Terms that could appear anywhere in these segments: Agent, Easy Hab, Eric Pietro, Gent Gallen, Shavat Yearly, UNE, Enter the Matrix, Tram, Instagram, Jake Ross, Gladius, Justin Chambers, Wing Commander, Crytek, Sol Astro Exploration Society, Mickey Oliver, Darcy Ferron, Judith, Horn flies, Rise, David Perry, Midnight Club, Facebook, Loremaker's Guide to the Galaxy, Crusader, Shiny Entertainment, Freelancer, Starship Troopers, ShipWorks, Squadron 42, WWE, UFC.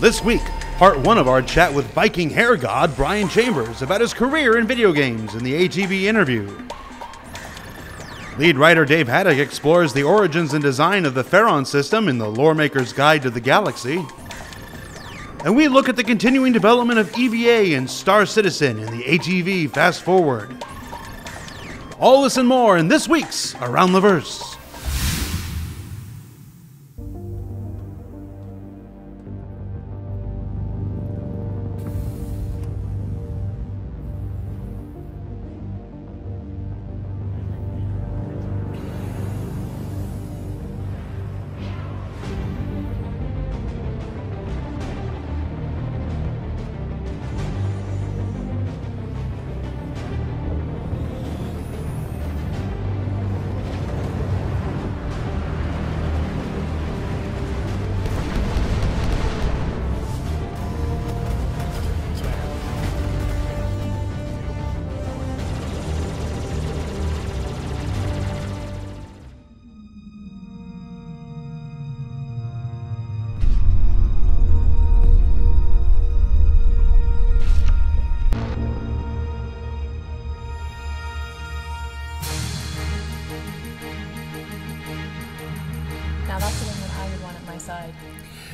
This week, part one of our chat with Viking hair god Brian Chambers about his career in video games in the ATV interview. Lead writer Dave Haddock explores the origins and design of the Ferron system in the Loremaker's Guide to the Galaxy. And we look at the continuing development of EVA and Star Citizen in the ATV Fast Forward. All this and more in this week's Around the Verse.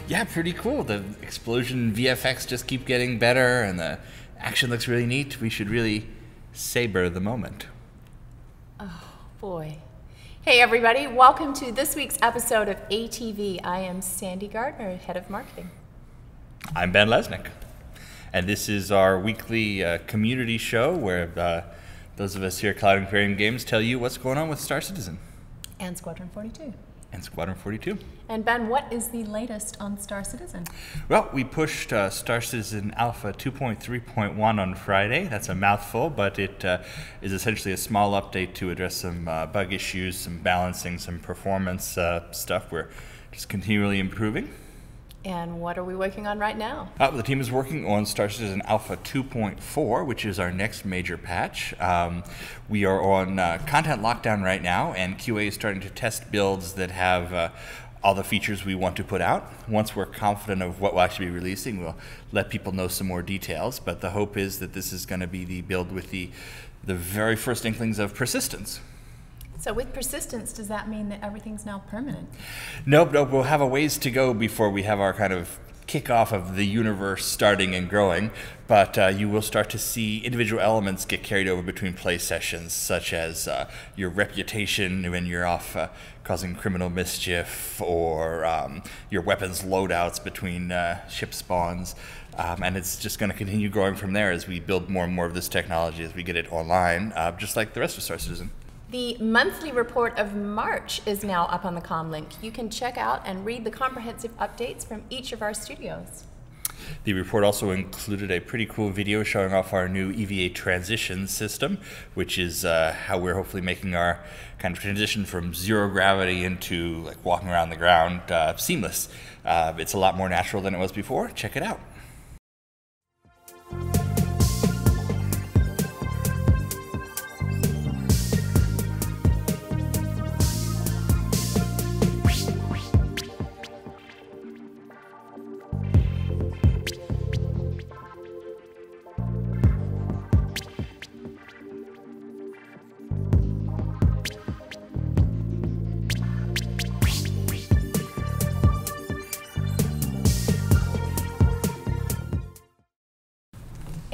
Yeah, pretty cool. The explosion VFX just keep getting better, and the action looks really neat. We should really savor the moment. Oh, boy. Hey, everybody. Welcome to this week's episode of ATV. I am Sandy Gardner, Head of Marketing. I'm Ben Lesnick. And this is our weekly community show where those of us here at Cloud Imperium Games tell you what's going on with Star Citizen. And Squadron 42. And Squadron 42. And Ben, what is the latest on Star Citizen? Well, we pushed Star Citizen Alpha 2.3.1 on Friday. That's a mouthful, but it is essentially a small update to address some bug issues, some balancing, some performance stuff. We're just continually improving. And what are we working on right now? The team is working on Star Citizen Alpha 2.4, which is our next major patch. We are on content lockdown right now, and QA is starting to test builds that have all the features we want to put out. Once we're confident of what we'll actually be releasing, we'll let people know some more details. But the hope is that this is going to be the build with the very first inklings of persistence. So with persistence, does that mean that everything's now permanent? Nope. We'll have a ways to go before we have our kind of kickoff of the universe starting and growing. But you will start to see individual elements get carried over between play sessions, such as your reputation when you're off causing criminal mischief, or your weapons loadouts between ship spawns. And it's just going to continue growing from there as we build more and more of this technology as we get it online, just like the rest of Star Citizen. The monthly report of March is now up on the comlink. You can check out and read the comprehensive updates from each of our studios. The report also included a pretty cool video showing off our new EVA transition system, which is how we're hopefully making our kind of transition from zero gravity into like walking around the ground seamless. It's a lot more natural than it was before. Check it out.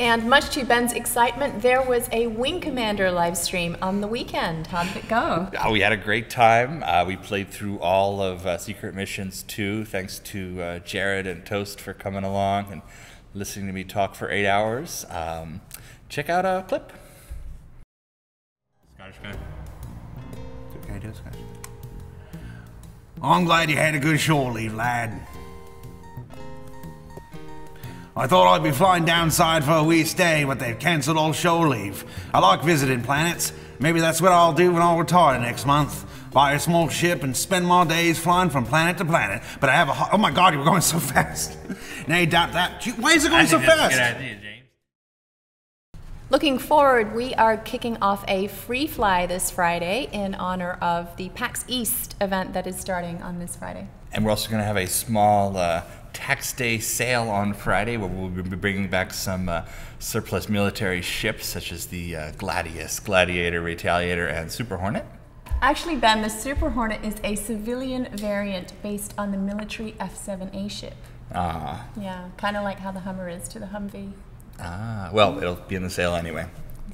And much to Ben's excitement, there was a Wing Commander live stream on the weekend. How did it go? Oh, we had a great time. We played through all of Secret Missions 2, thanks to Jared and Toast for coming along and listening to me talk for 8 hours. Check out a clip. Scottish guy. Okay, do Scottish. I'm glad you had a good shore leave, lad. I thought I'd be flying downside for a wee stay, but they've cancelled all shore leave. I like visiting planets. Maybe that's what I'll do when I retire next month. Buy a small ship and spend my days flying from planet to planet. But I have a oh my god, you were going so fast. Now you doubt that. Why is it going so fast? That's a good idea, James. Looking forward, we are kicking off a free fly this Friday in honor of the PAX East event that is starting on this Friday. And we're also going to have a small tax day sale on Friday where we'll be bringing back some surplus military ships such as the Gladius, Gladiator, Retaliator, and Super Hornet. Actually, Ben, the Super Hornet is a civilian variant based on the military F-7A ship. Ah. Yeah, kind of like how the Hummer is to the Humvee. Ah, well, it'll be in the sale anyway.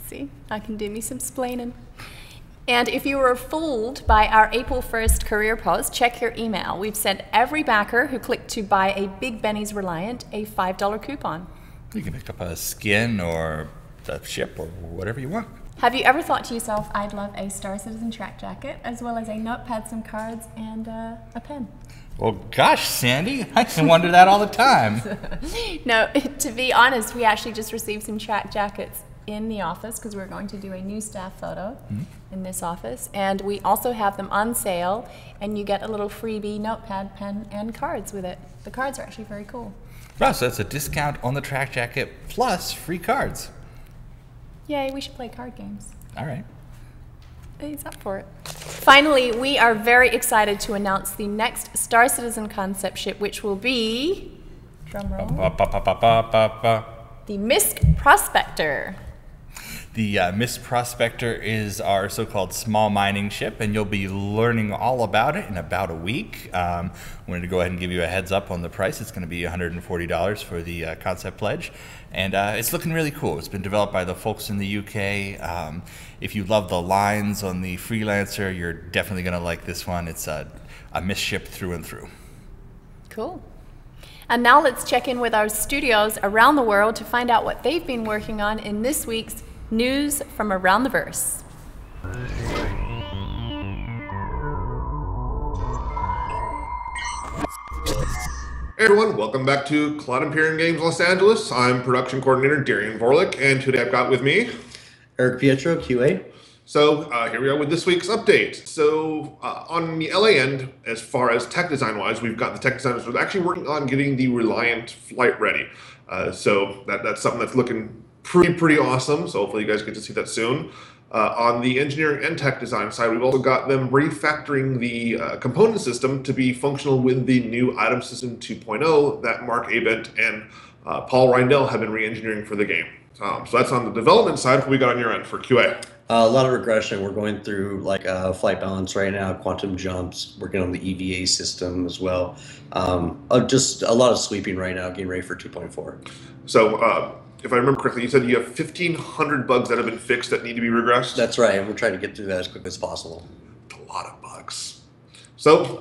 See, I can do me some splaining. And if you were fooled by our April 1st career post, check your email. We've sent every backer who clicked to buy a Big Benny's Reliant a $5 coupon. You can pick up a skin or a ship or whatever you want. Have you ever thought to yourself, I'd love a Star Citizen track jacket, as well as a notepad, some cards, and a pen? Well, gosh, Sandy, I can wonder that all the time. No, to be honest, we actually just received some track jackets in the office because we're going to do a new staff photo in this office. And we also have them on sale, and you get a little freebie notepad, pen, and cards with it. The cards are actually very cool. Wow, so that's a discount on the track jacket plus free cards. Yay, we should play card games. All right. He's up for it. Finally, we are very excited to announce the next Star Citizen concept ship, which will be... Drumroll. The Misk Prospector. The Misk Prospector is our so-called small mining ship, and you'll be learning all about it in about a week. I wanted to go ahead and give you a heads up on the price. It's going to be $140 for the concept pledge, and it's looking really cool. It's been developed by the folks in the UK. If you love the lines on the Freelancer, you're definitely going to like this one. It's a Misk ship through and through. Cool. And now let's check in with our studios around the world to find out what they've been working on in this week's News from Around the Verse. Hey everyone, welcome back to Cloud Imperium Games Los Angeles. I'm production coordinator Darian Vorlick, and today I've got with me Eric Pietro, QA. So here we are with this week's update. So on the LA end, as far as tech design wise, we've got the tech designers who are actually working on getting the Reliant flight ready. So that's something that's looking pretty awesome, so hopefully you guys get to see that soon. On the engineering and tech design side, we've also got them refactoring the component system to be functional with the new item system 2.0 that Mark Abent and Paul Reindel have been re-engineering for the game. So that's on the development side. What we got on your end for QA? A lot of regression. We're going through like flight balance right now, quantum jumps, working on the EVA system as well. Just a lot of sweeping right now, getting ready for 2.4. So if I remember correctly, you said you have 1,500 bugs that have been fixed that need to be regressed? That's right, and we're trying to get through that as quick as possible. That's a lot of bugs. So,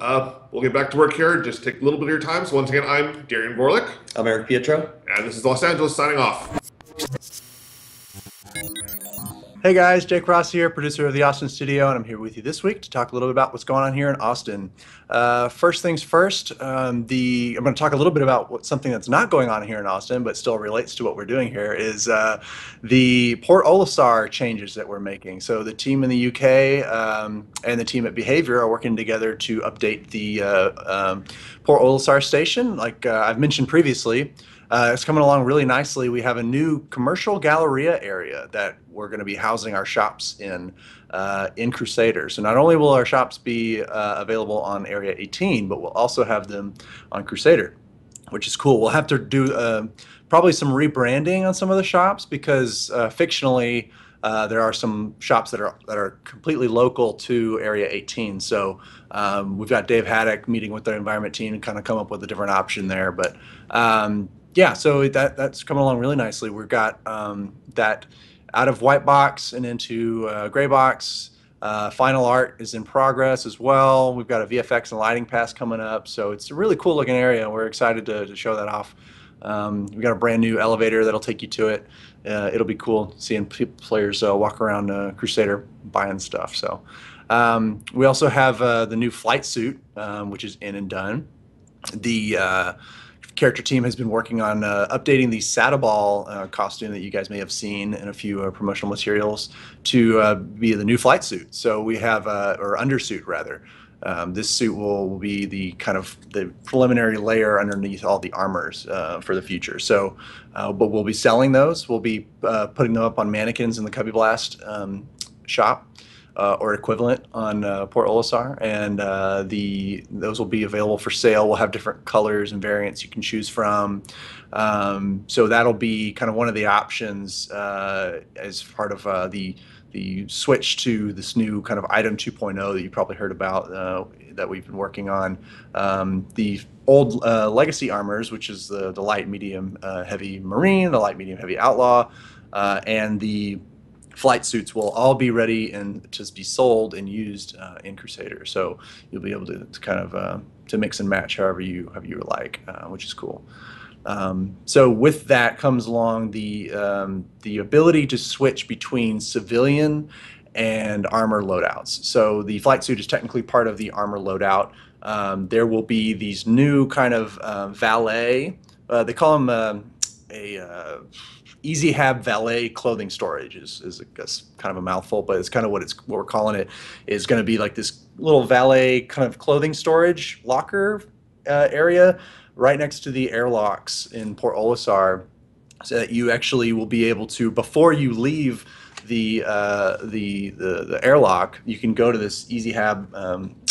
we'll get back to work here. Just take a little bit of your time. So once again, I'm Darian Vorlick. I'm Eric Pietro. And this is Los Angeles signing off. Hey guys, Jake Ross here, producer of the Austin Studio, and I'm here with you this week to talk a little bit about what's going on here in Austin. First things first, I'm going to talk a little bit about something that's not going on here in Austin, but still relates to what we're doing here, is the Port Olisar changes that we're making. So the team in the UK and the team at Behavior are working together to update the Port Olisar station, like I've mentioned previously. It's coming along really nicely. We have a new commercial galleria area that we're going to be housing our shops in Crusader. So not only will our shops be available on Area 18, but we'll also have them on Crusader, which is cool. We'll have to do probably some rebranding on some of the shops because fictionally there are some shops that are completely local to Area 18. So we've got Dave Haddock meeting with their environment team and kind of come up with a different option there. But yeah, so that's coming along really nicely. We've got that out of white box and into gray box. Final art is in progress as well. We've got a VFX and lighting pass coming up. So it's a really cool looking area. We're excited to show that off. We've got a brand new elevator that'll take you to it. It'll be cool seeing players walk around Crusader buying stuff. So we also have the new flight suit, which is in and done. The character team has been working on updating the Sataball costume that you guys may have seen in a few promotional materials to be the new flight suit. So we have, or undersuit rather. This suit will be the kind of the preliminary layer underneath all the armors for the future. So, but we'll be selling those. We'll be putting them up on mannequins in the Cubby Blast shop or equivalent on Port Olisar, and those will be available for sale. We'll have different colors and variants you can choose from. So that'll be kind of one of the options as part of the switch to this new kind of item 2.0 that you probably heard about that we've been working on. The old legacy armors, which is the light, medium, heavy marine, the light, medium, heavy outlaw, and the flight suits will all be ready and just be sold and used in Crusader. So you'll be able to kind of to mix and match however you like, which is cool. So with that comes along the ability to switch between civilian and armor loadouts. So the flight suit is technically part of the armor loadout. There will be these new kind of valet, they call them Easy Hab valet clothing storage is I guess kind of a mouthful, but it's kind of what we're calling it. Is going to be like this little valet kind of clothing storage locker area right next to the airlocks in Port Olisar, so that you actually will be able to, before you leave the airlock, you can go to this Easy Hab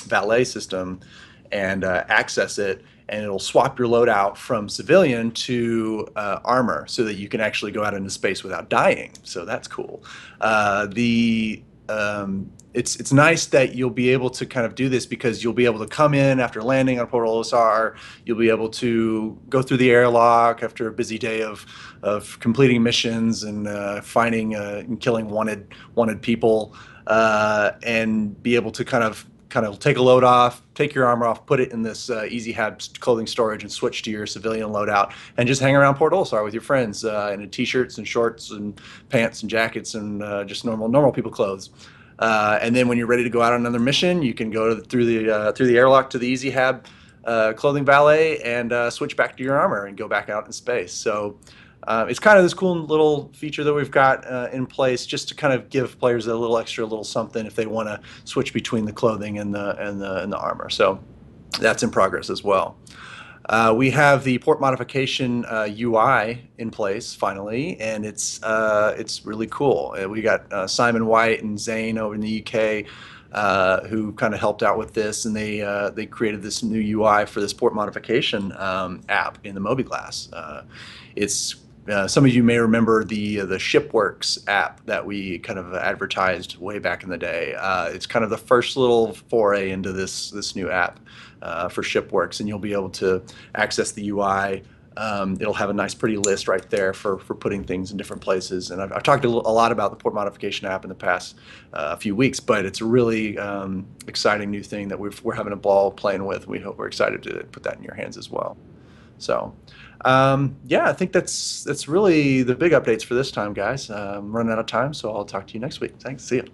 valet system and access it, and it'll swap your load out from civilian to armor, so that you can actually go out into space without dying. So that's cool. It's nice that you'll be able to kind of do this, because you'll be able to come in after landing on Port Olisar, you'll be able to go through the airlock after a busy day of completing missions and finding and killing wanted people, and be able to kind of take a load off, take your armor off, put it in this Easy Hab clothing storage, and switch to your civilian loadout, and just hang around Port Olisar with your friends in t-shirts and shorts and pants and jackets and just normal people clothes. And then when you're ready to go out on another mission, you can go through the airlock to the Easy Hab clothing valet and switch back to your armor and go back out in space. So it's kind of this cool little feature that we've got in place, just to kind of give players a little extra, little something if they want to switch between the clothing and the armor. So that's in progress as well. We have the port modification UI in place finally, and it's really cool. We got Simon White and Zane over in the UK who kind of helped out with this, and they created this new UI for this port modification app in the MobiGlass. Some of you may remember the ShipWorks app that we kind of advertised way back in the day. It's kind of the first little foray into this new app for ShipWorks, and you'll be able to access the UI. It'll have a nice, pretty list right there for putting things in different places. And I've talked a lot about the port modification app in the past few weeks, but it's a really exciting new thing that we're having a ball playing with. We hope we're excited to put that in your hands as well. So, yeah, I think that's really the big updates for this time, guys. I'm running out of time, so I'll talk to you next week. Thanks. See you.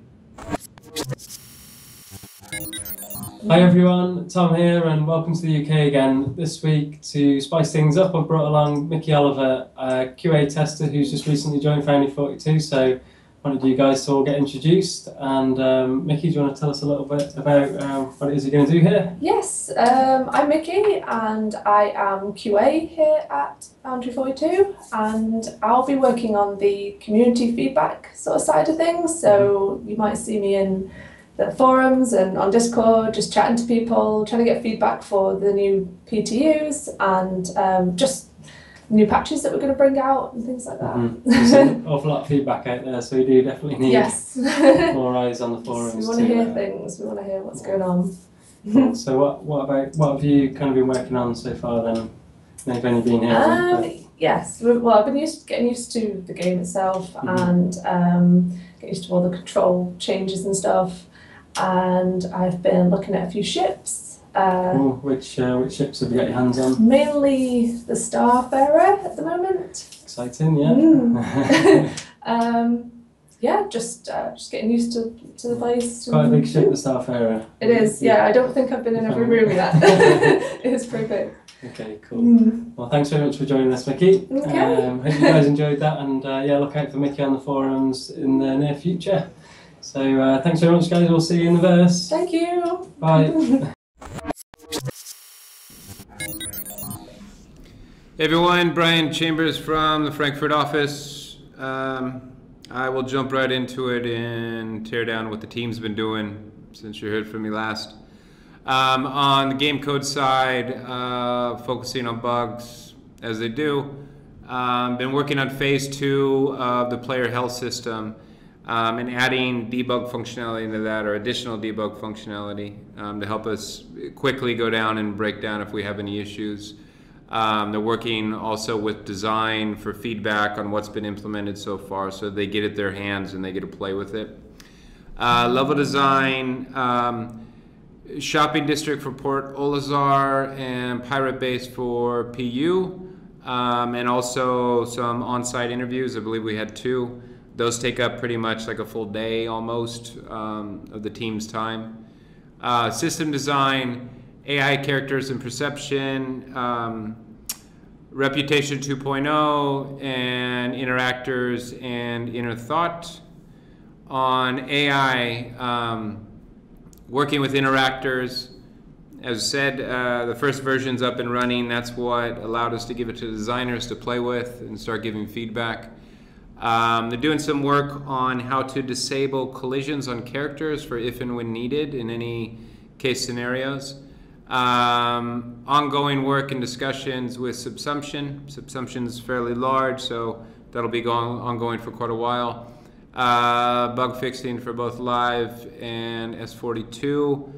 Hi, everyone. Tom here, and welcome to the UK again. This week, to spice things up, I brought along Mickey Oliver, a QA tester who's just recently joined Foundry 42. So, I wanted you guys to all get introduced. And Mickey, do you want to tell us a little bit about what it is you're going to do here? Yes, I'm Mickey, and I am QA here at Foundry 42, and I'll be working on the community feedback sort of side of things. So you might see me in the forums and on Discord, just chatting to people, trying to get feedback for the new PTUs and just new patches that we're going to bring out and things like that. There's an awful lot of feedback out there, so we do definitely need more eyes on the forums. We want to hear things. We want to hear what's going on. So what have you kind of been working on so far then? You've only been here. Yes. Well, I've been getting used to the game itself and getting used to all the control changes and stuff. And I've been looking at a few ships. Which ships have you got your hands on? Mainly the Starfarer at the moment. Exciting, yeah. Yeah, just getting used to the place. Quite a big ship, the Starfarer. It is, yeah. I don't think I've been in every room with that. It is pretty big. Okay, cool. Well, thanks very much for joining us, Mickey. Okay. Hope you guys enjoyed that, and yeah, look out for Mickey on the forums in the near future. So thanks very much, guys. We'll see you in the verse. Thank you. Bye. Hey everyone, Brian Chambers from the Frankfurt office. I will jump right into it and tear down what the team's been doing since you heard from me last. On the game code side, focusing on bugs as they do. Been working on phase 2 of the player health system and adding debug functionality into that, or additional debug functionality to help us quickly go down and break down if we have any issues. They're working also with design for feedback on what's been implemented so far, so they get it in their hands and they get to play with it. Level design, shopping district for Port Olisar and pirate base for PU, and also some on-site interviews. I believe we had 2. Those take up pretty much like a full day almost of the team's time. System design, AI characters and perception, reputation 2.0, and interactors and inner thought. On AI, working with interactors, as said, the first version's up and running. That's what allowed us to give it to designers to play with and start giving feedback. They're doing some work on how to disable collisions on characters for if and when needed in any case scenarios. Ongoing work and discussions with Subsumption. Subsumption's fairly large, so that'll be ongoing for quite a while. Bug fixing for both Live and S42.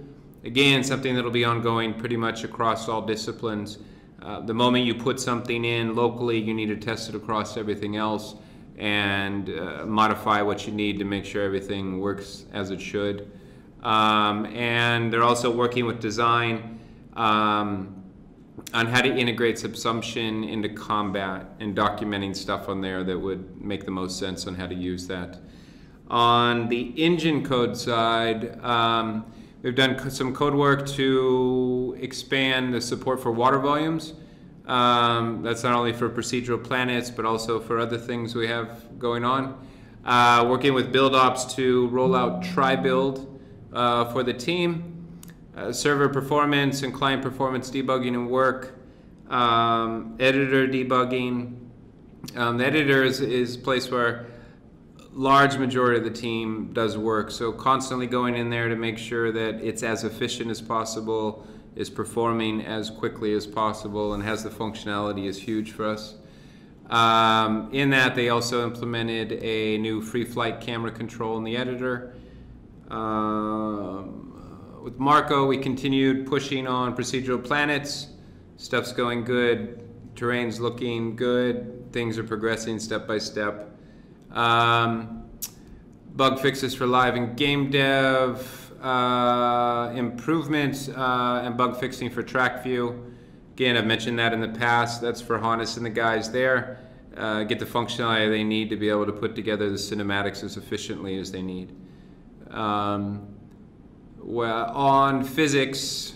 Again, something that'll be ongoing pretty much across all disciplines. The moment you put something in locally, you need to test it across everything else and modify what you need to make sure everything works as it should. And they're also working with design on how to integrate Subsumption into combat and documenting stuff on there that would make the most sense on how to use that. On the engine code side, we've done some code work to expand the support for water volumes. That's not only for procedural planets, but also for other things we have going on. Working with build ops to roll out tri-build for the team. Server performance and client performance debugging and work, editor debugging. The editor is a place where large majority of the team does work, so constantly going in there to make sure that it's as efficient as possible, is performing as quickly as possible, and has the functionality is huge for us. In that, they also implemented a new free flight camera control in the editor. With Marco, we continued pushing on procedural planets. Stuff's going good, terrain's looking good, things are progressing step by step. Bug fixes for live and game dev, improvements and bug fixing for track view. Again, I've mentioned that in the past. That's for Hannes and the guys there. Get the functionality they need to be able to put together the cinematics as efficiently as they need. Well, on physics,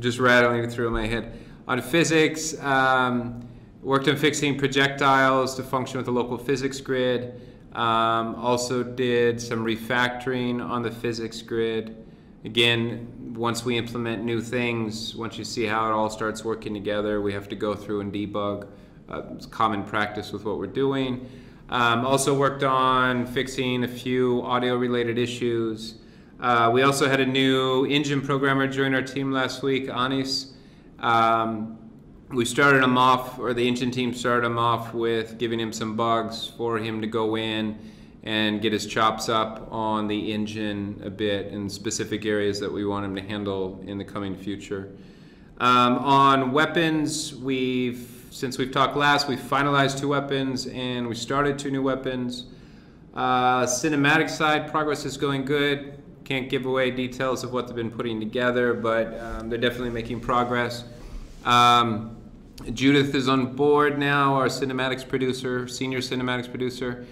just rattling it through in my head. On physics, worked on fixing projectiles to function with the local physics grid. Also did some refactoring on the physics grid. Again, once we implement new things, once you see how it all starts working together, we have to go through and debug. It's common practice with what we're doing. Also worked on fixing a few audio-related issues. We also had a new engine programmer join our team last week, Anis. We started him off, or the engine team started him off with giving him some bugs for him to go in and get his chops up on the engine a bit in specific areas that we want him to handle in the coming future. On weapons, since we've talked last, we've finalized 2 weapons and we started 2 new weapons. Cinematic side, progress is going good. Can't give away details of what they've been putting together, but they're definitely making progress. Judith is on board now, our cinematics producer, senior cinematics producer,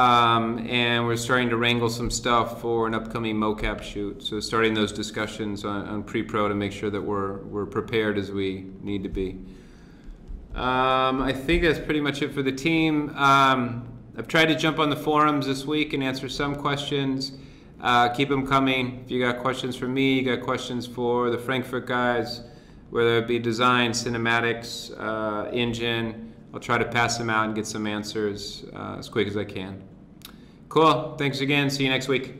and we're starting to wrangle some stuff for an upcoming mocap shoot. So starting those discussions on pre-pro to make sure that we're prepared as we need to be. I think that's pretty much it for the team. I've tried to jump on the forums this week and answer some questions. Keep them coming. If you got questions for me, you got questions for the Frankfurt guys, whether it be design, cinematics, engine, I'll try to pass them out and get some answers as quick as I can. Cool. Thanks again. See you next week.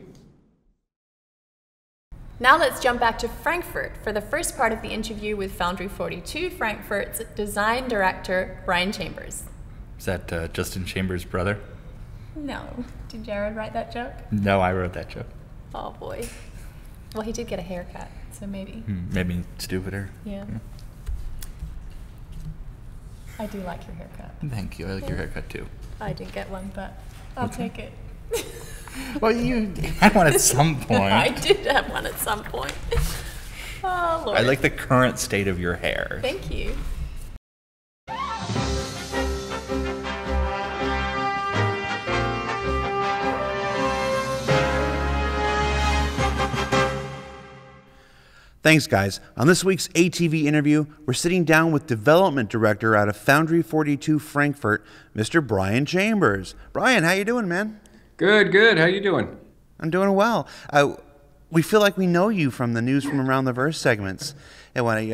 Now let's jump back to Frankfurt for the first part of the interview with Foundry 42 Frankfurt's design director, Brian Chambers. Is that Justin Chambers' brother? No. Did Jared write that joke? No, I wrote that joke. Oh boy. Well, he did get a haircut, so maybe. Maybe stupider. Yeah. I do like your haircut. Thank you. I like your haircut too. I didn't get one, but I'll take it. Well, you had one at some point. I did have one at some point. Oh, Lord. I like the current state of your hair. Thank you. Thanks, guys. On this week's ATV interview, we're sitting down with development director out of Foundry 42 Frankfurt, Mr. Brian Chambers. Brian, how you doing, man? Good, good. How you doing? I'm doing well. We feel like we know you from the News From Around the Verse segments. And when we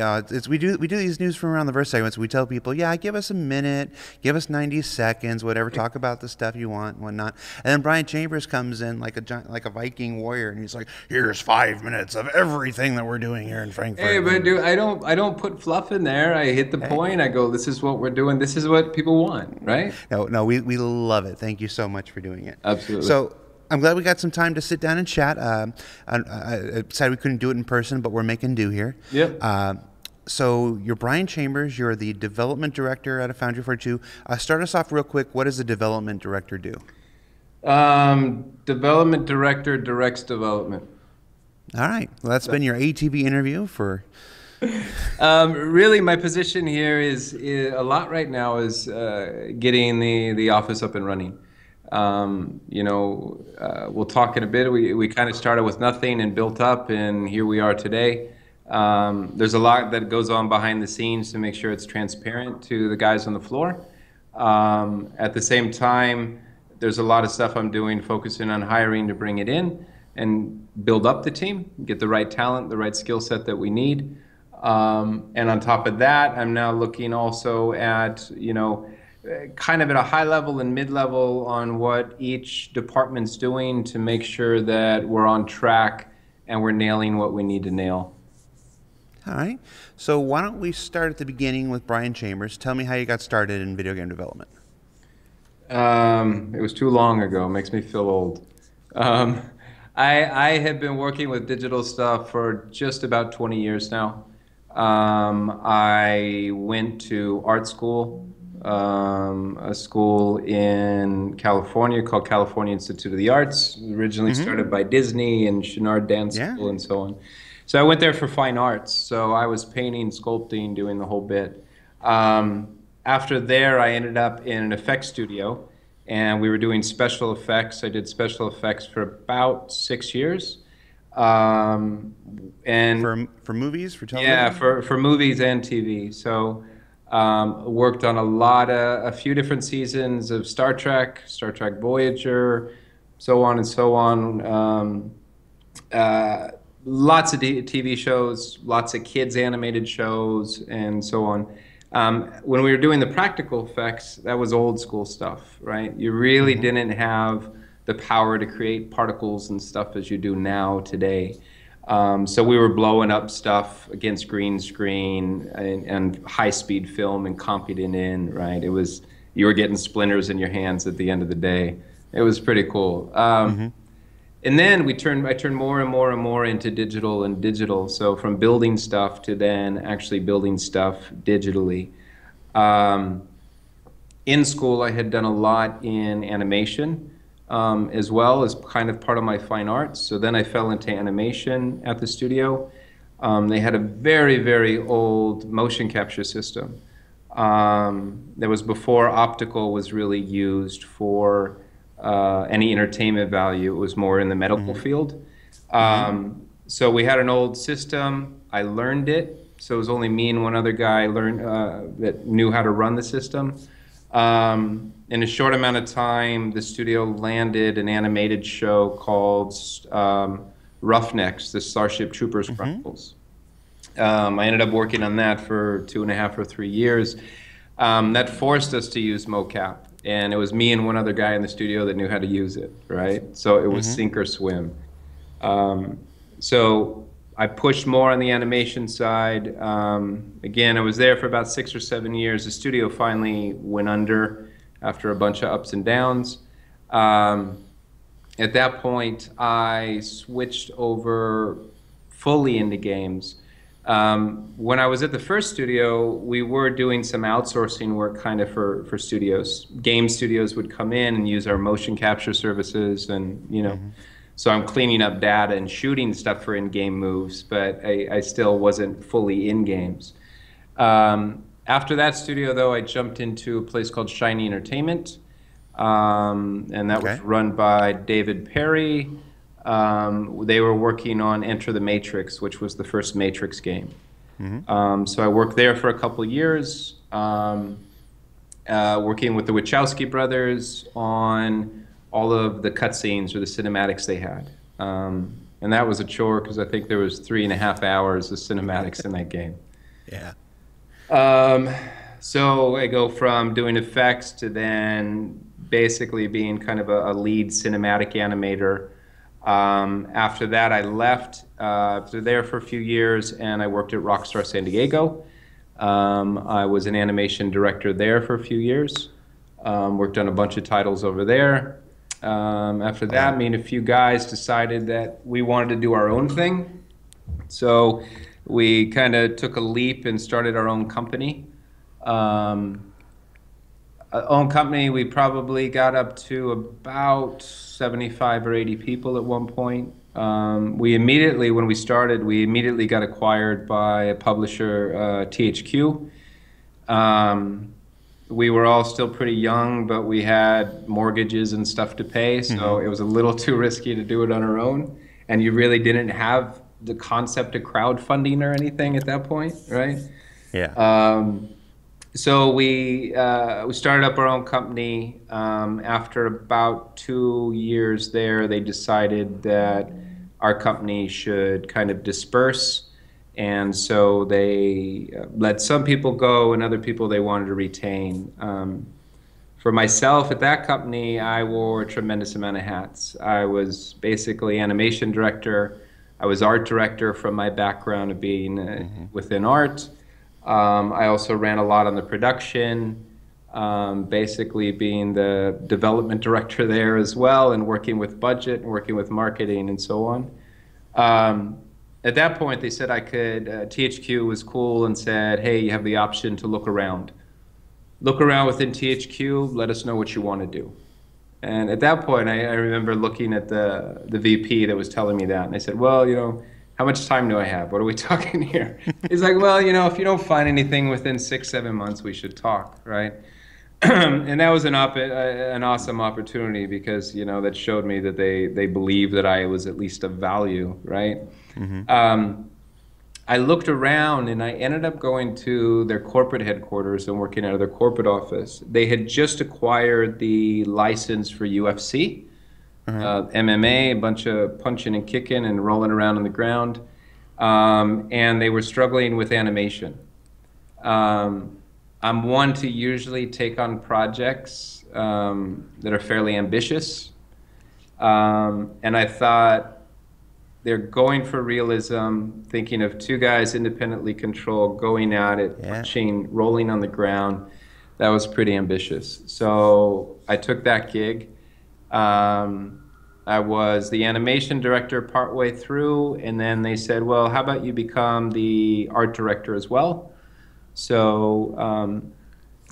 do these News From Around the Verse segments, we tell people, yeah, give us a minute, give us 90 seconds, whatever, talk about the stuff you want and whatnot. And then Brian Chambers comes in like a giant, like a Viking warrior, and he's like, here's 5 minutes of everything that we're doing here in Frankfurt. Hey, but dude, I don't put fluff in there. I hit the point. I go, this is what we're doing. This is what people want, right? No, we love it. Thank you so much for doing it. Absolutely. So I'm glad we got some time to sit down and chat. I decided we couldn't do it in person, but we're making do here. Yep. So you're Brian Chambers. You're the development director at Foundry 42. Start us off real quick. What does a development director do? Development director directs development. All right. Well, that's been your ATV interview for... really, my position here is a lot right now is getting the office up and running. We'll talk in a bit. We kind of started with nothing and built up, and here we are today. There's a lot that goes on behind the scenes to make sure it's transparent to the guys on the floor. At the same time, there's a lot of stuff I'm doing, focusing on hiring to bring it in and build up the team, get the right talent, the right skill set that we need. And on top of that, I'm now looking also at, kind of at a high level and mid-level on what each department's doing to make sure that we're on track and we're nailing what we need to nail. All right. So why don't we start at the beginning with Brian Chambers. Tell me how you got started in video game development. It was too long ago. It makes me feel old. I have been working with digital stuff for just about 20 years now. I went to art school. A school in California called California Institute of the Arts, originally started by Disney and Chenard Dance School and so on. So I went there for fine arts. So I was painting, sculpting, doing the whole bit. After there, I ended up in an effects studio, and we were doing special effects. I did special effects for about 6 years. And for movies, for television? Yeah, for movies and TV. So... worked on a few different seasons of Star Trek Voyager, so on and so on. Lots of TV shows, lots of kids animated shows, and so on. When we were doing the practical effects, that was old school stuff, right? You really didn't have the power to create particles and stuff as you do now today. So we were blowing up stuff against green screen and high-speed film and comping it in, right? It was, you were getting splinters in your hands at the end of the day. It was pretty cool. And then I turned more and more and more into digital and digital. So from building stuff to then actually building stuff digitally. In school, I had done a lot in animation. As well as kind of part of my fine arts. So then I fell into animation at the studio. They had a very, very old motion capture system. That was before optical was really used for any entertainment value. It was more in the medical field. So we had an old system. I learned it. So it was only me and one other guy that knew how to run the system. In a short amount of time, the studio landed an animated show called Roughnecks, the Starship Troopers Chronicles. I ended up working on that for 2.5 or 3 years. That forced us to use mocap, and it was me and one other guy in the studio that knew how to use it, right? So it was sink or swim. So I pushed more on the animation side. Again, I was there for about 6 or 7 years. The studio finally went under after a bunch of ups and downs. At that point, I switched over fully into games. When I was at the first studio, we were doing some outsourcing work kind of for studios. Game studios would come in and use our motion capture services, and you know, so I'm cleaning up data and shooting stuff for in-game moves, but I still wasn't fully in games. After that studio, though, I jumped into a place called Shiny Entertainment, and that was run by David Perry. They were working on Enter the Matrix, which was the first Matrix game. So I worked there for a couple years, working with the Wachowski brothers on all of the cutscenes or the cinematics they had. And that was a chore because I think there was 3.5 hours of cinematics in that game. So I go from doing effects to then basically being kind of a lead cinematic animator. After that, I left there for a few years, and I worked at Rockstar San Diego. I was an animation director there for a few years. Worked on a bunch of titles over there. After that, me and a few guys decided that we wanted to do our own thing. So we kind of took a leap and started our own company. We probably got up to about 75 or 80 people at one point. We immediately, when we started, we immediately got acquired by a publisher, THQ. We were all still pretty young, but we had mortgages and stuff to pay, so it was a little too risky to do it on our own. And you really didn't have the concept of crowdfunding or anything at that point, right? So we started up our own company. After about 2 years there, they decided that our company should kind of disperse. And so they let some people go and other people they wanted to retain. For myself at that company, I wore a tremendous amount of hats. I was basically animation director. I was art director from my background of being within art. I also ran a lot on the production, basically being the development director there as well, and working with budget and working with marketing and so on. At that point, they said I could, THQ was cool and said, hey, you have the option to look around. Look around within THQ, let us know what you want to do. And at that point, I remember looking at the VP that was telling me that, and I said, well, you know, how much time do I have? What are we talking here? He's like, well, you know, if you don't find anything within 6, 7 months, we should talk, right? And that was an awesome opportunity because, you know, that showed me that they believed that I was at least of value, right? I looked around and I ended up going to their corporate headquarters and working out of their corporate office. They had just acquired the license for UFC. MMA, a bunch of punching and kicking and rolling around on the ground. And they were struggling with animation. I'm one to usually take on projects that are fairly ambitious. And I thought they're going for realism, thinking of two guys independently controlled, going at it, punching, rolling on the ground. That was pretty ambitious. So I took that gig. I was the animation director partway through, and then they said, well, how about you become the art director as well? So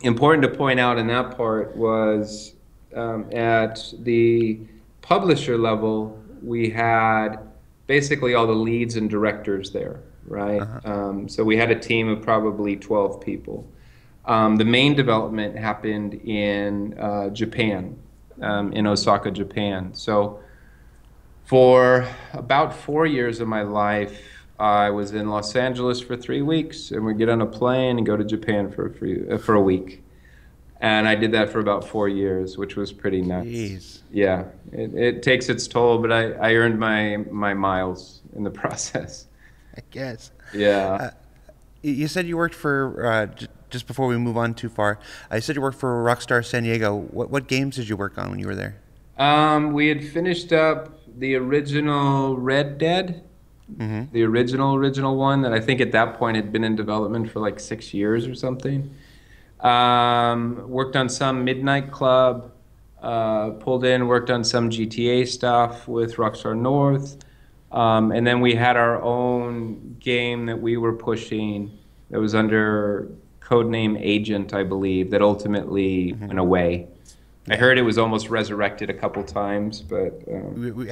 important to point out in that part was at the publisher level, we had basically all the leads and directors there, right? So we had a team of probably 12 people. The main development happened in Japan. In Osaka, Japan. So for about 4 years of my life, I was in Los Angeles for 3 weeks, and we get on a plane and go to Japan for a week. And I did that for about 4 years, which was pretty nuts. Jeez. Yeah, it takes its toll, but I earned my miles in the process, I guess. Yeah. You said you worked for, just before we move on too far, I said you worked for Rockstar San Diego. What games did you work on when you were there? We had finished up the original Red Dead, mm-hmm. the original one that I think at that point had been in development for like 6 years or something. Worked on some Midnight Club, pulled in, worked on some GTA stuff with Rockstar North, and then we had our own game that we were pushing that was under codename Agent, I believe, that ultimately mm-hmm. went away. I heard it was almost resurrected a couple times, but...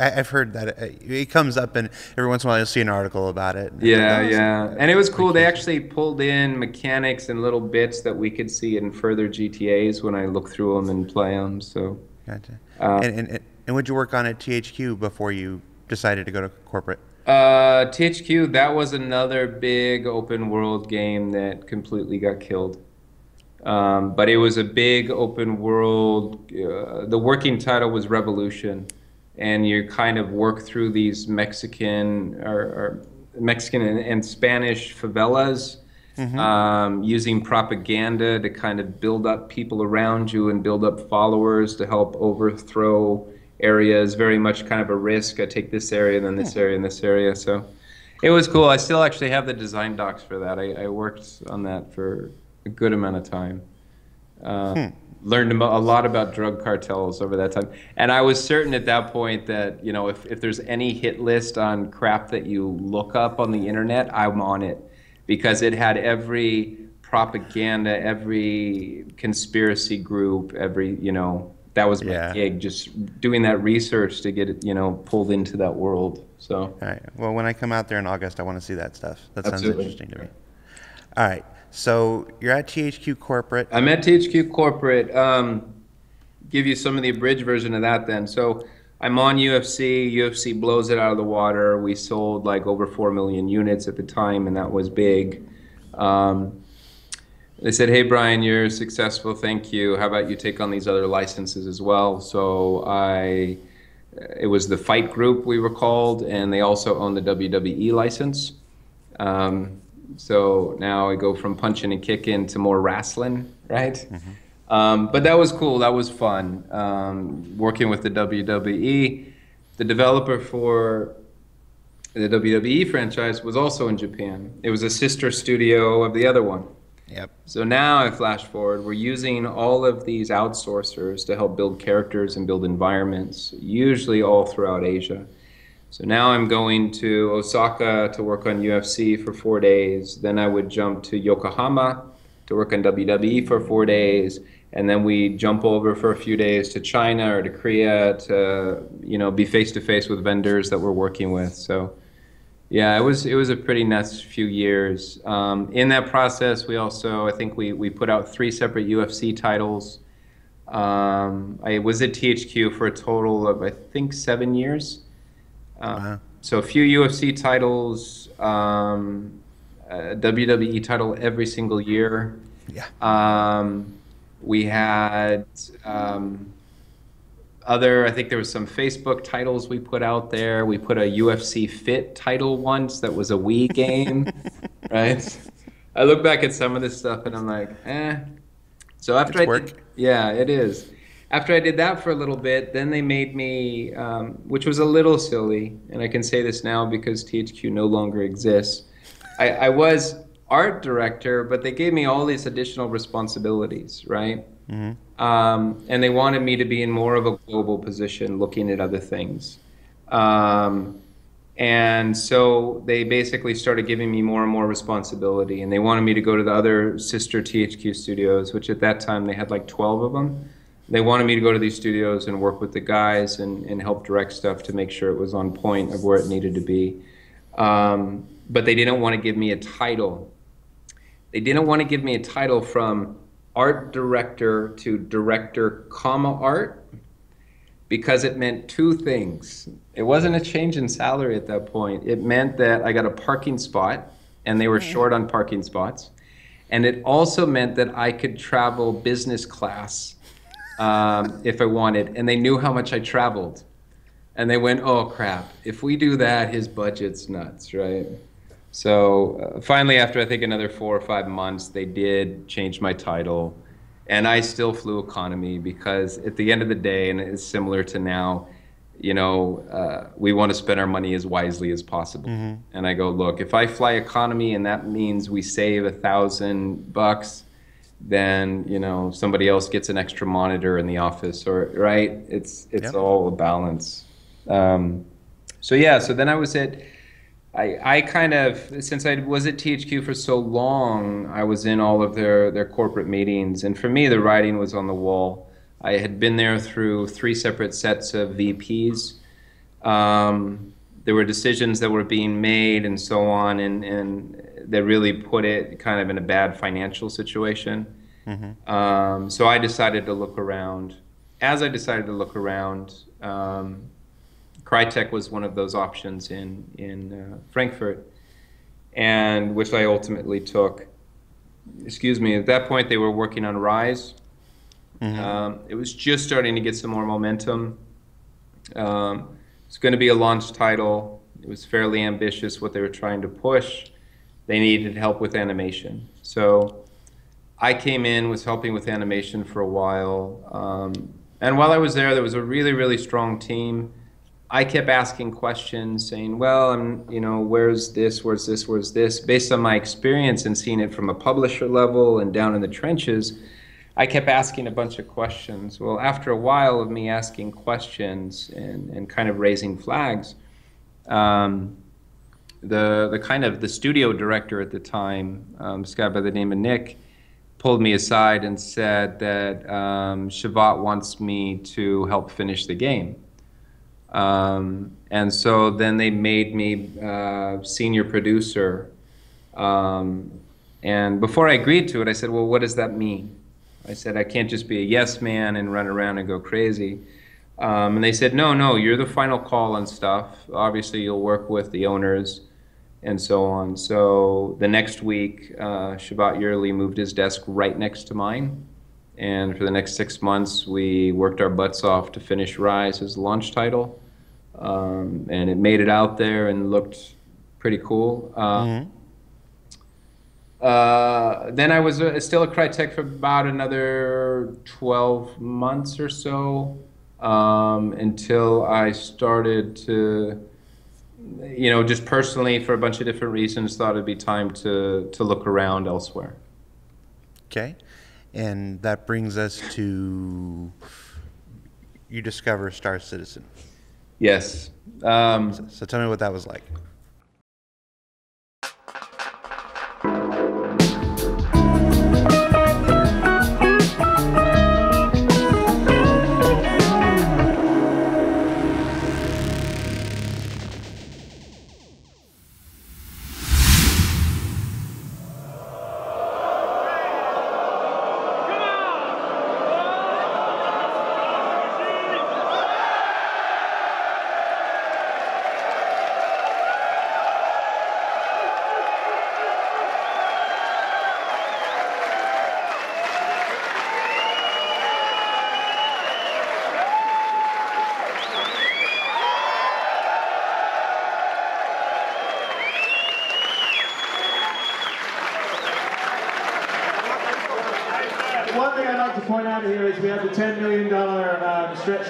I've heard that. It comes up, and every once in a while you'll see an article about it. Yeah, yeah. And it was cool. They actually pulled in mechanics and little bits that we could see in further GTAs when I look through them and play them. So, gotcha. And what'd you work on at THQ before you decided to go to corporate? THQ, that was another big open-world game that completely got killed. But it was a big open world. The working title was Revolution, and you kind of work through these Mexican and Spanish favelas, mm-hmm. Using propaganda to kind of build up people around you and build up followers to help overthrow areas. Very much kind of a risk. I take this area, and then this area, and this area. So it was cool. I still actually have the design docs for that. I worked on that for a good amount of time. Learned a lot about drug cartels over that time, and I was certain at that point that, you know, if there's any hit list on crap that you look up on the internet, I'm on it, because it had every propaganda, every conspiracy group, every, you know, that was my gig, just doing that research to get it, you know, pulled into that world. So all right, well, when I come out there in August, I want to see that stuff. That Absolutely. Sounds interesting to me. All right. So you're at THQ Corporate. I'm at THQ Corporate. Give you some of the abridged version of that then. So I'm on UFC. UFC blows it out of the water. We sold like over 4 million units at the time, and that was big. They said, hey, Brian, you're successful. Thank you. How about you take on these other licenses as well? So it was the Fight Group we were called, and they also owned the WWE license. So now I go from punching and kicking to more wrestling, right? Mm-hmm. But that was cool. That was fun. Working with the WWE, the developer for the WWE franchise was also in Japan. It was a sister studio of the other one. Yep. So now I flash forward. We're using all of these outsourcers to help build characters and build environments, usually all throughout Asia. So now I'm going to Osaka to work on UFC for 4 days. Then I would jump to Yokohama to work on WWE for 4 days. And then we jump over for a few days to China or to Korea to, you know, be face-to-face with vendors that we're working with. So, yeah, it was a pretty nuts few years. In that process, we also, I think we put out 3 separate UFC titles. I was at THQ for a total of, I think, 7 years. Wow. So a few UFC titles, a WWE title every single year. Yeah. We had other, I think there was some Facebook titles we put out there. We put a UFC Fit title once that was a Wii game, right? I look back at some of this stuff and I'm like, eh. So after yeah, it is. After I did that for a little bit, then they made me, which was a little silly, and I can say this now because THQ no longer exists. I was art director, but they gave me all these additional responsibilities, right? Mm-hmm. And they wanted me to be in more of a global position looking at other things. And so they basically started giving me more and more responsibility, and they wanted me to go to the other sister THQ studios, which at that time they had like 12 of them. They wanted me to go to these studios and work with the guys and help direct stuff to make sure it was on point of where it needed to be. But they didn't want to give me a title. They didn't want to give me a title from art director to director, art, because it meant 2 things. It wasn't a change in salary at that point. It meant that I got a parking spot, and they were short on parking spots. And it also meant that I could travel business class if I wanted. And they knew how much I traveled. And they went, oh, crap. If we do that, his budget's nuts, right? So finally, after I think another 4 or 5 months, they did change my title. And I still flew economy because at the end of the day, and it's similar to now, you know, we want to spend our money as wisely as possible. Mm-hmm. And I go, look, if I fly economy and that means we save $1,000, then, you know, somebody else gets an extra monitor in the office, or right? It's yep. all a balance. So yeah, so then I was at, I kind of, since I was at THQ for so long, I was in all of their corporate meetings. And for me, the writing was on the wall. I had been there through 3 separate sets of VPs. There were decisions that were being made and so on, and that really put it kind of in a bad financial situation. Mm-hmm. So I decided to look around. As I decided to look around, Crytek was one of those options in Frankfurt, and which I ultimately took. Excuse me, at that point they were working on Rise. Mm-hmm. It was just starting to get some more momentum. It's going to be a launch title. It was fairly ambitious what they were trying to push. They needed help with animation. So I came in, was helping with animation for a while. And while I was there, there was a really, really strong team. I kept asking questions saying, well, you know, where's this, where's this, where's this? Based on my experience and seeing it from a publisher level and down in the trenches, I kept asking a bunch of questions. Well, after a while of me asking questions and kind of raising flags, the studio director at the time, this guy by the name of Nick, pulled me aside and said that Shavat wants me to help finish the game. And so then they made me senior producer. And before I agreed to it, I said, well, what does that mean? I said, I can't just be a yes man and run around and go crazy. And they said, no, you're the final call on stuff. Obviously, you'll work with the owners and so on. So the next week, Shavat Yearly moved his desk right next to mine. And for the next 6 months, we worked our butts off to finish Rise as a launch title. And it made it out there and looked pretty cool. Mm-hmm. Then I was still at Crytek for about another 12 months or so, until I started to, you know, just personally for a bunch of different reasons, thought it'd be time to look around elsewhere. Okay. And that brings us to, you discover Star Citizen. Yes. So tell me what that was like.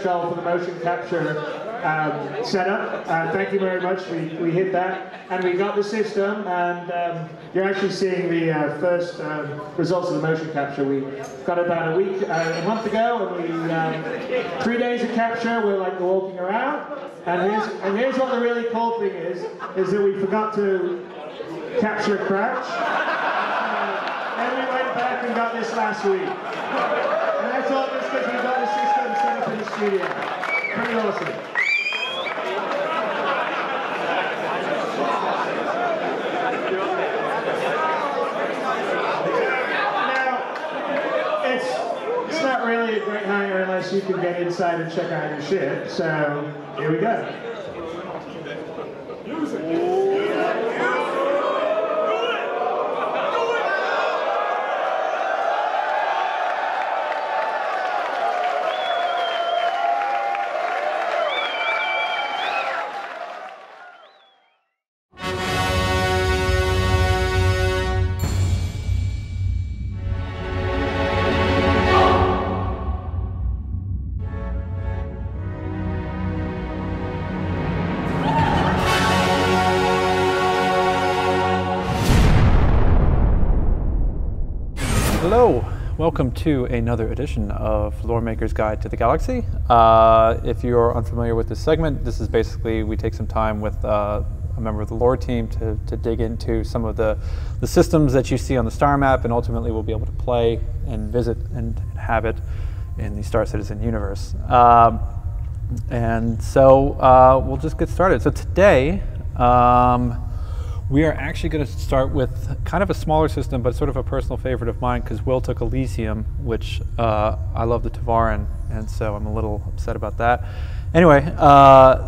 For the motion capture setup. Thank you very much. We hit that and we got the system, and you're actually seeing the first results of the motion capture. We got about a month ago, and we 3 days of capture. We're like walking around, and here's what the really cool thing is that we forgot to capture Crouch. Then we went back and got this last week, and that's all just because we got the system. Pretty awesome. Now, it's not really a great hangar unless you can get inside and check out your ship, so here we go. Music! Do it! Do it! Hello, welcome to another edition of Loremaker's Guide to the Galaxy. If you're unfamiliar with this segment, this is basically we take some time with a member of the lore team to dig into some of the systems that you see on the star map, and ultimately we'll be able to play and visit and inhabit in the Star Citizen universe. And so we'll just get started. So today, we are actually going to start with kind of a smaller system, but sort of a personal favorite of mine, because Will took Elysium, which I love the Tavaran, and so I'm a little upset about that. Anyway,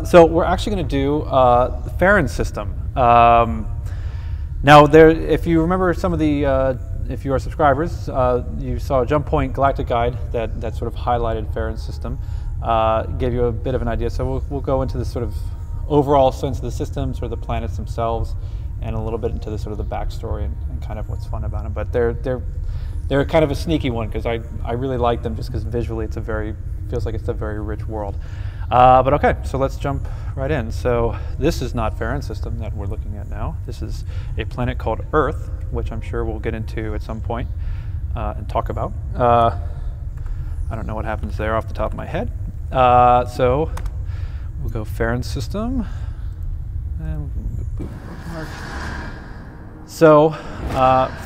so we're actually going to do the Ferron system. Now, if you remember some of the, if you are subscribers, you saw a Jump Point Galactic Guide that sort of highlighted Ferron's system, gave you a bit of an idea. So we'll go into this sort of overall sense of the systems or the planets themselves, and a little bit into the sort of the backstory and kind of what's fun about them. But they're kind of a sneaky one, because I really like them just because visually it's feels like it's a very rich world. But okay, so let's jump right in. So this is not Ferron system that we're looking at now. This is a planet called Earth, which I'm sure we'll get into at some point and talk about. I don't know what happens there off the top of my head. So we'll go Ferron system. And so,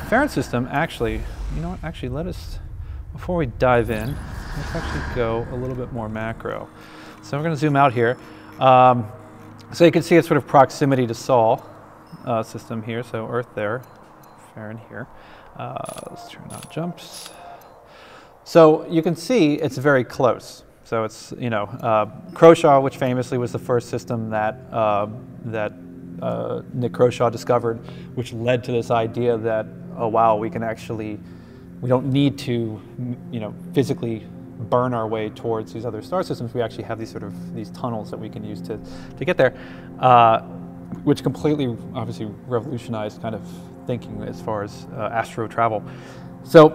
Ferron system, actually, you know what, actually let us, before we dive in, let's actually go a little bit more macro. So we're going to zoom out here. So you can see it's sort of proximity to Sol system here, so Earth there, Ferron here. Let's turn on jumps. So you can see it's very close. So it's, you know, Croshaw, which famously was the first system that Nick Croshaw discovered, which led to this idea that, oh wow, we can actually, we don't need to, you know, physically burn our way towards these other star systems. We actually have these sort of these tunnels that we can use to get there, which completely obviously revolutionized kind of thinking as far as astro travel. So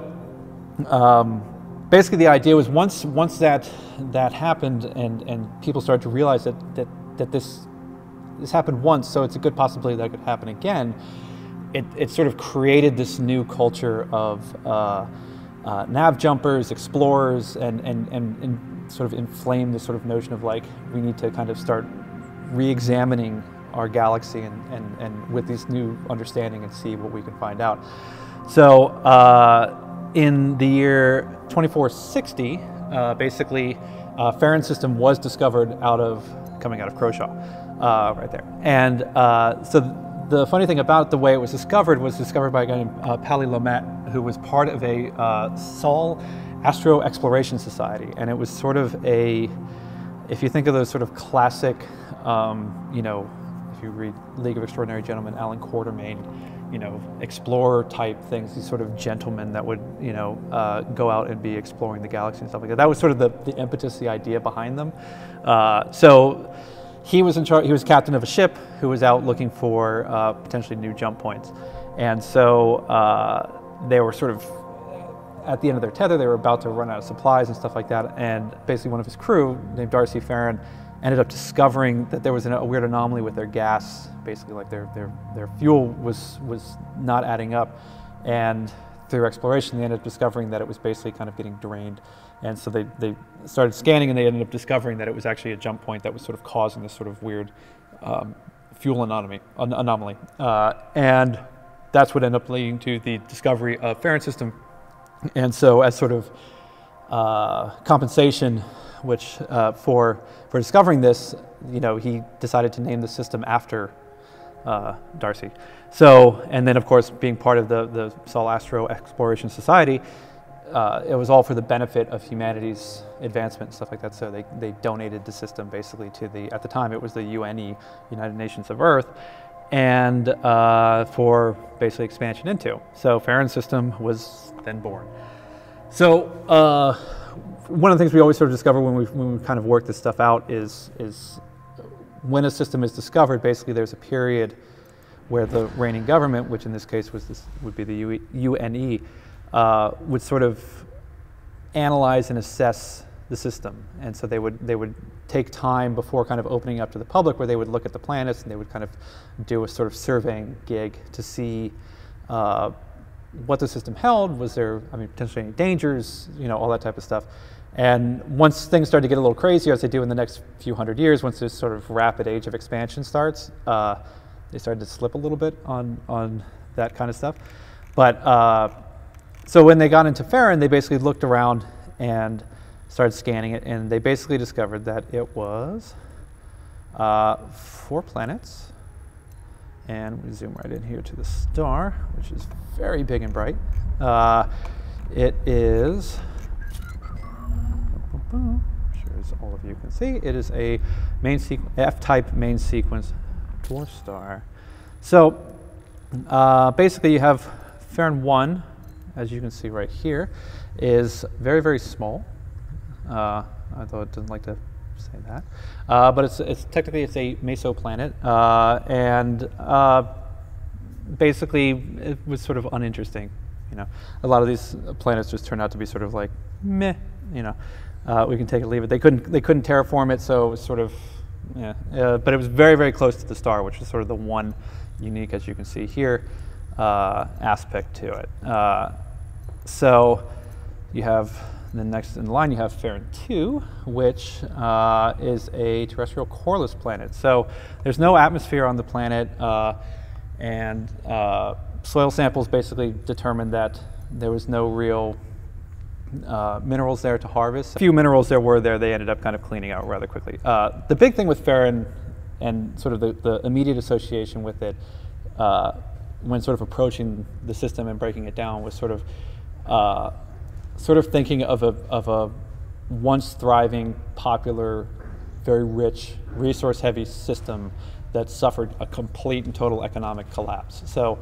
basically the idea was once that happened and people started to realize that this happened once, so it's a good possibility that it could happen again, it sort of created this new culture of nav jumpers, explorers, and sort of inflamed this sort of notion of like, we need to kind of start re-examining our galaxy and with this new understanding and see what we can find out. So in the year 2460, basically, Ferron system was discovered coming out of Croshaw, right there. And so the funny thing about the way it was discovered by a guy named Pally Lamette, who was part of a Sol Astro Exploration Society. And it was sort of if you think of those sort of classic, you know, if you read League of Extraordinary Gentlemen, Alan Quatermain, you know, explorer type things, these sort of gentlemen that would, you know, go out and be exploring the galaxy and stuff like that. That was sort of the impetus, the idea behind them. So he was in charge. He was captain of a ship who was out looking for potentially new jump points, and so they were sort of at the end of their tether. They were about to run out of supplies and stuff like that. And basically, one of his crew named Darcy Ferron ended up discovering that there was a weird anomaly with their gas. Basically, like their fuel was not adding up, and through exploration, they ended up discovering that it was basically kind of getting drained. And so they started scanning, and they ended up discovering that it was actually a jump point that was sort of causing this sort of weird fuel anomaly. And that's what ended up leading to the discovery of Ferron system. And so as sort of compensation, which for discovering this, you know, he decided to name the system after Darcy. So, and then of course, being part of the Sol Astro Exploration Society, it was all for the benefit of humanity's advancement and stuff like that. So they donated the system basically to at the time it was the UNE, United Nations of Earth, and for basically expansion into. So Ferron system was then born. So one of the things we always sort of discover when we kind of work this stuff out is when a system is discovered, basically there's a period where the reigning government, which in this case would be the UNE, would sort of analyze and assess the system. And so they would take time before kind of opening up to the public, where they would look at the planets and they would kind of do a sort of surveying gig to see what the system held. Was there, I mean, potentially any dangers, you know, all that type of stuff. And once things started to get a little crazier, as they do in the next few hundred years, once this sort of rapid age of expansion starts, they started to slip a little bit on that kind of stuff. But so when they got into Ferron, they basically looked around and started scanning it, and they basically discovered that it was 4 planets. And we zoom right in here to the star, which is very big and bright. It is, I'm sure as all of you can see, it is a F-type main sequence dwarf star. So basically you have Ferron 1, as you can see right here, is very, very small. Although it doesn't like to say that, but it's technically it's a mesoplanet, and basically it was sort of uninteresting. You know, a lot of these planets just turned out to be sort of like meh. You know, we can take it or leave it. They couldn't terraform it, so it was sort of yeah. But it was very, very close to the star, which is sort of the one unique, as you can see here, aspect to it. So you have. Then next in line, you have Ferron 2, which is a terrestrial coreless planet. So there's no atmosphere on the planet, and soil samples basically determined that there was no real minerals there to harvest. A few minerals there were there, they ended up kind of cleaning out rather quickly. The big thing with Ferron and sort of the immediate association with it when sort of approaching the system and breaking it down was sort of thinking of a once thriving, popular, very rich, resource-heavy system that suffered a complete and total economic collapse. So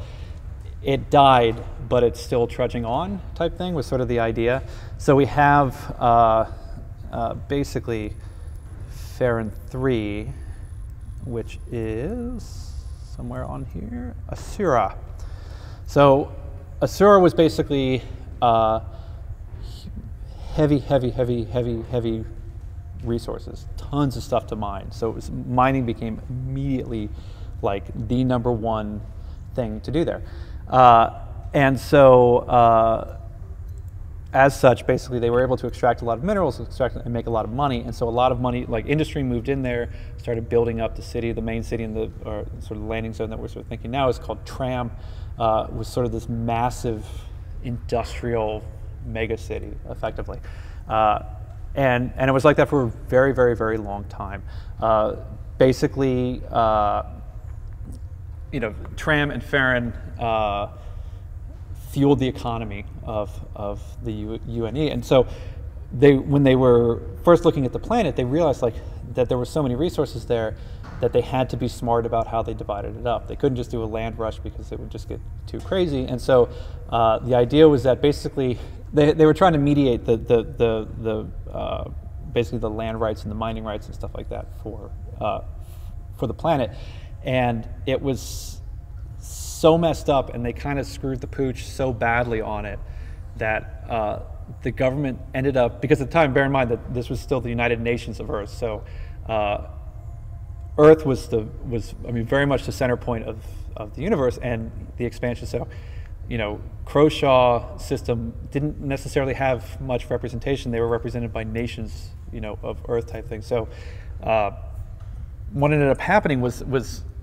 it died, but it's still trudging on type thing was sort of the idea. So we have basically Ferron 3, which is somewhere on here, Asura. So Asura was basically heavy resources, tons of stuff to mine. So it was, mining became immediately like the #1 thing to do there. And so as such, basically they were able to extract a lot of minerals and make a lot of money. And so a lot of money, like industry moved in there, started building up the city, the main city and the sort of landing zone that we're sort of thinking now is called Tram, was sort of this massive industrial mega city, effectively, and it was like that for a very, very, very long time. Basically, you know, Tram and Ferron fueled the economy of the UNE, and so they, when they were first looking at the planet, they realized like that there were so many resources there that they had to be smart about how they divided it up. They couldn't just do a land rush because it would just get too crazy. And so the idea was that basically they were trying to mediate the basically the land rights and the mining rights and stuff like that for the planet. And it was so messed up, and they kind of screwed the pooch so badly on it that the government ended up, because at the time, bear in mind that this was still the United Nations of Earth, so Earth was I mean, very much the center point of the universe and the expansion. So, you know, Kershaw's system didn't necessarily have much representation. They were represented by nations, you know, of Earth type things. So, what ended up happening was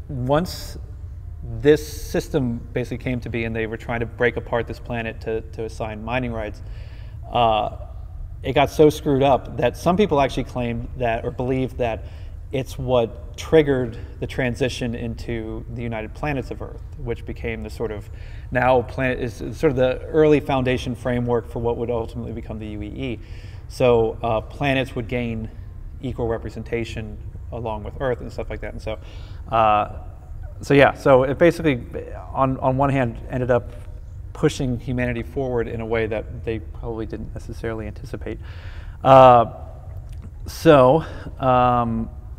once this system basically came to be, and they were trying to break apart this planet to assign mining rights. It got so screwed up that some people actually claimed that or believed that it's what triggered the transition into the United Planets of Earth, which became the sort of now planet is sort of the early foundation framework for what would ultimately become the UEE. So planets would gain equal representation along with Earth and stuff like that. And so, yeah, so it basically on one hand ended up pushing humanity forward in a way that they probably didn't necessarily anticipate.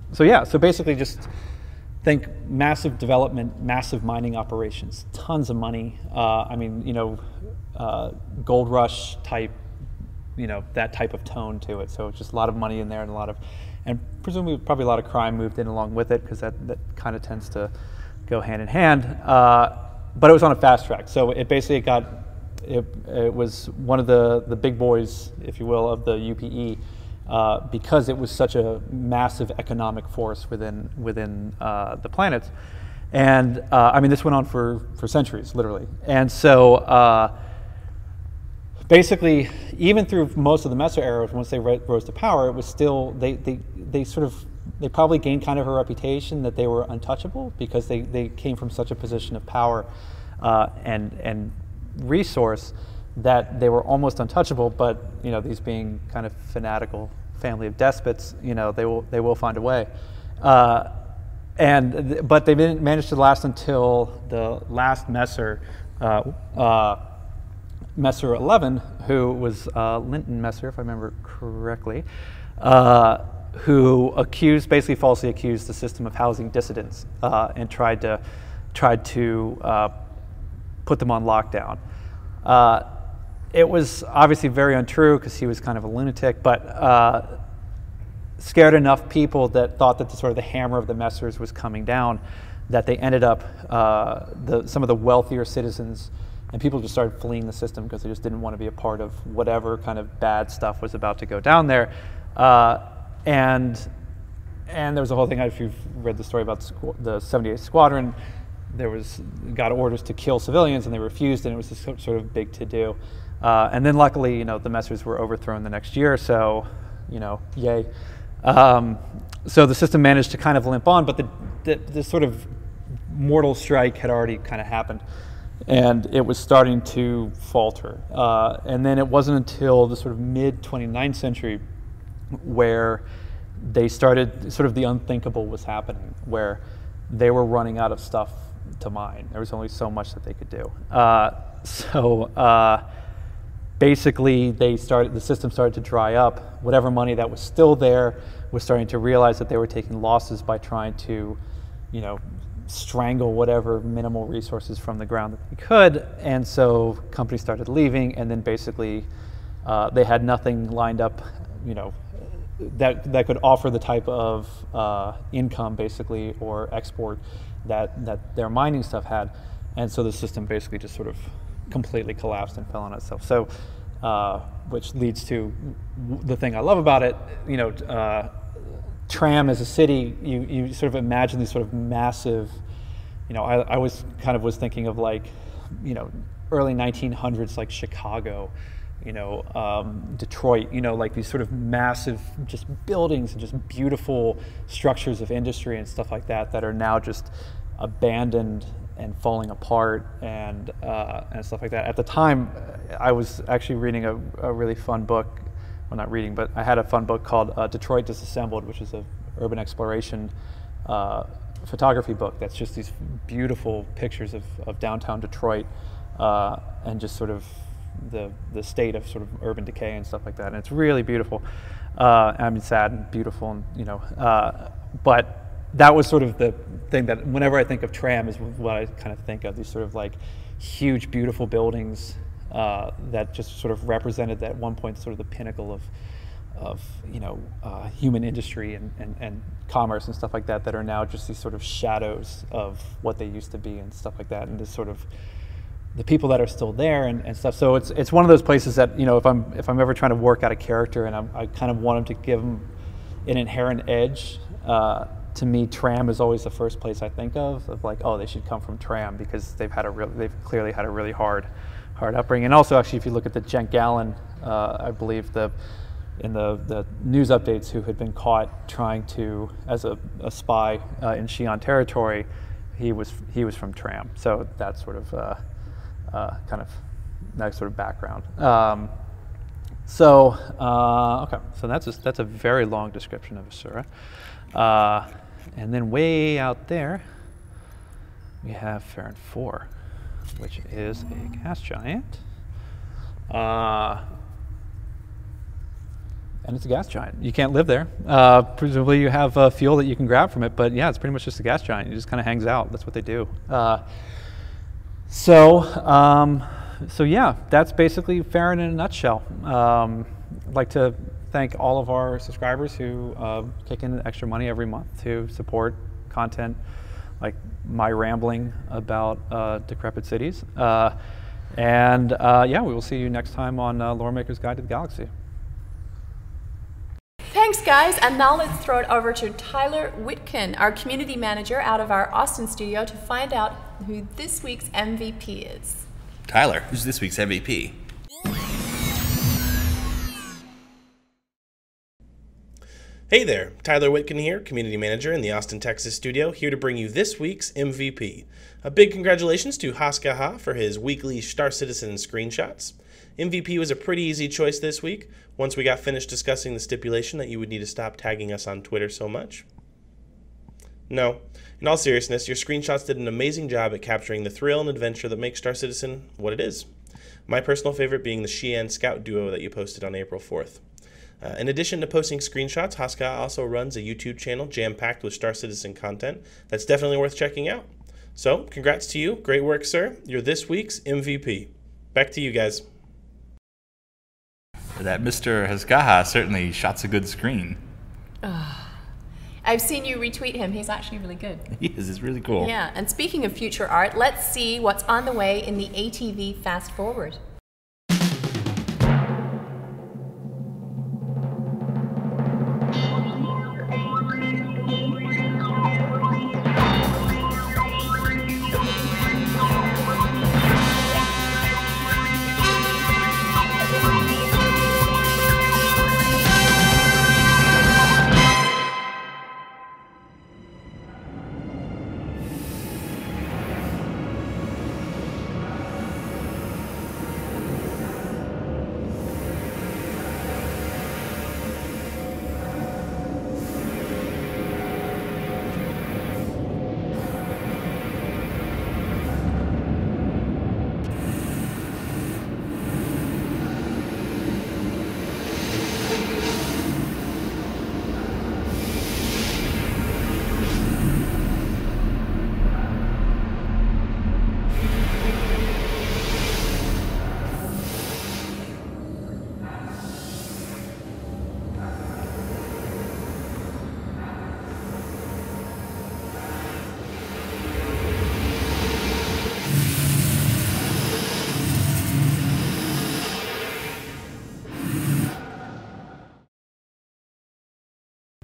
So yeah, so basically just think massive development, massive mining operations, tons of money. I mean, you know, gold rush type, you know, that type of tone to it. So it's just a lot of money in there and a lot of, and presumably probably a lot of crime moved in along with it because that kind of tends to go hand in hand. But it was on a fast track. So it basically got it was one of the big boys, if you will, of the UPE, because it was such a massive economic force within the planet. And I mean, this went on for centuries, literally. And so basically, even through most of the Messer era, once they rose to power, it was still, they probably gained kind of a reputation that they were untouchable because they came from such a position of power and resource that they were almost untouchable. But, you know, these being kind of fanatical family of despots, you know, they will find a way. But they didn't manage to last until the last Messer, Messer 11, who was Linton Messer, if I remember correctly, who falsely accused the system of housing dissidents and tried to put them on lockdown. It was obviously very untrue because he was kind of a lunatic, but scared enough people that thought that the hammer of the Messers was coming down, that they ended up, some of the wealthier citizens and people just started fleeing the system because they just didn't want to be a part of whatever kind of bad stuff was about to go down there. And there was a whole thing, if you've read the story about the 78th Squadron, got orders to kill civilians and they refused, and it was this sort of big to-do. And then luckily, you know, the Messers were overthrown the next year, so, you know, yay. So the system managed to kind of limp on, but the sort of mortal strike had already kind of happened, and it was starting to falter. And then it wasn't until the sort of mid-29th century where they started, sort of the unthinkable was happening, where they were running out of stuff to mine. There was only so much that they could do. Basically, the system started to dry up. Whatever money that was still there was starting to realize that they were taking losses by trying to, you know, strangle whatever minimal resources from the ground that they could. And so companies started leaving, and then basically they had nothing lined up, you know, that could offer the type of income, basically, or export that their mining stuff had. And so the system basically just sort of completely collapsed and fell on itself. So, which leads to the thing I love about it, you know, Tram as a city, you sort of imagine these sort of massive, you know, I was kind of thinking of, like, you know, early 1900s, like Chicago, you know, Detroit, you know, like these sort of massive just buildings and just beautiful structures of industry and stuff like that are now just abandoned and falling apart and stuff like that. At the time, I was actually reading a really fun book. Well, not reading, but I had a fun book called Detroit Disassembled, which is an urban exploration photography book. That's just these beautiful pictures of downtown Detroit and just sort of the state of sort of urban decay and stuff like that. And it's really beautiful. I mean, sad and beautiful, and, you know, but that was sort of the thing that whenever I think of Tram is what I kind of think of, these sort of like huge, beautiful buildings that just sort of represented at one point sort of the pinnacle of you know, human industry and commerce and stuff like that are now just these sort of shadows of what they used to be and stuff like that, and just sort of the people that are still there and stuff. So it's one of those places that, you know, if I'm ever trying to work out a character and I kind of want them to give them an inherent edge, to me, Tram is always the first place I think of like, oh, they should come from Tram because they've clearly had a really hard upbringing. And also, actually, if you look at the Gent Gallen, I believe in the news updates, who had been caught trying to, as a spy in Xi'an territory, he was from Tram. So that sort of kind of that sort of background. Okay, so that's a very long description of Asura. And then way out there, we have Ferron 4, which is a gas giant. And it's a gas giant. You can't live there. Presumably you have fuel that you can grab from it, but yeah, it's pretty much just a gas giant. It just kind of hangs out. That's what they do. So yeah, that's basically Ferron in a nutshell. I'd like to thank all of our subscribers who kick in extra money every month to support content like my rambling about decrepit cities. And yeah, we will see you next time on Loremaker's Guide to the Galaxy. Thanks, guys. And now let's throw it over to Tyler Witkin, our community manager out of our Austin studio, to find out who this week's MVP is. Tyler, who's this week's MVP? Hey there, Tyler Witkin here, community manager in the Austin, Texas studio, here to bring you this week's MVP. A big congratulations to Haskaha for his weekly Star Citizen screenshots. MVP was a pretty easy choice this week, once we got finished discussing the stipulation that you would need to stop tagging us on Twitter so much. No, in all seriousness, your screenshots did an amazing job at capturing the thrill and adventure that makes Star Citizen what it is. My personal favorite being the Xi'an scout duo that you posted on April 4th. In addition to posting screenshots, Haskaha also runs a YouTube channel jam-packed with Star Citizen content that's definitely worth checking out. So, congrats to you. Great work, sir. You're this week's MVP. Back to you guys. That Mr. Haskaha certainly shots a good screen. I've seen you retweet him. He's actually really good. He is. It's really cool. Yeah. And speaking of future art, let's see what's on the way in the ATV Fast Forward.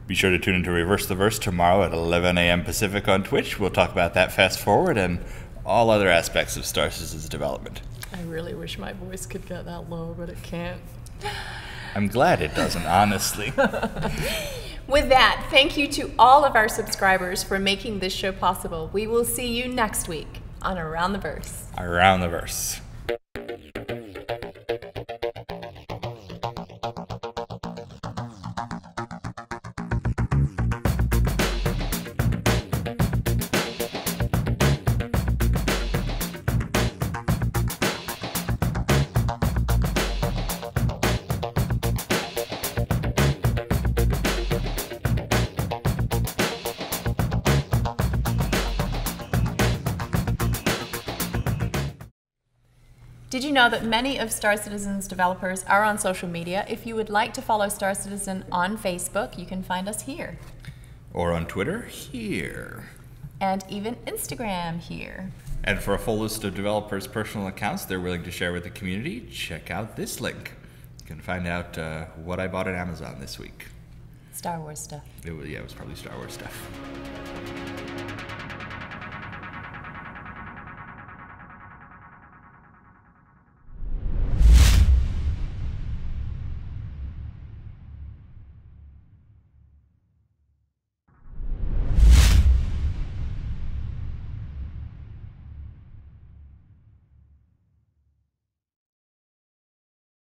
Be sure to tune into Reverse the Verse tomorrow at 11 a.m. Pacific on Twitch. We'll talk about that Fast Forward and all other aspects of Star Citizen's development. I really wish my voice could get that low, but it can't. I'm glad it doesn't, honestly. With that, thank you to all of our subscribers for making this show possible. We will see you next week on Around the Verse. Around the Verse. Did you know that many of Star Citizen's developers are on social media? If you would like to follow Star Citizen on Facebook, you can find us here. Or on Twitter, here. And even Instagram, here. And for a full list of developers' personal accounts they're willing to share with the community, check out this link. You can find out what I bought at Amazon this week. Star Wars stuff. Yeah, it was probably Star Wars stuff.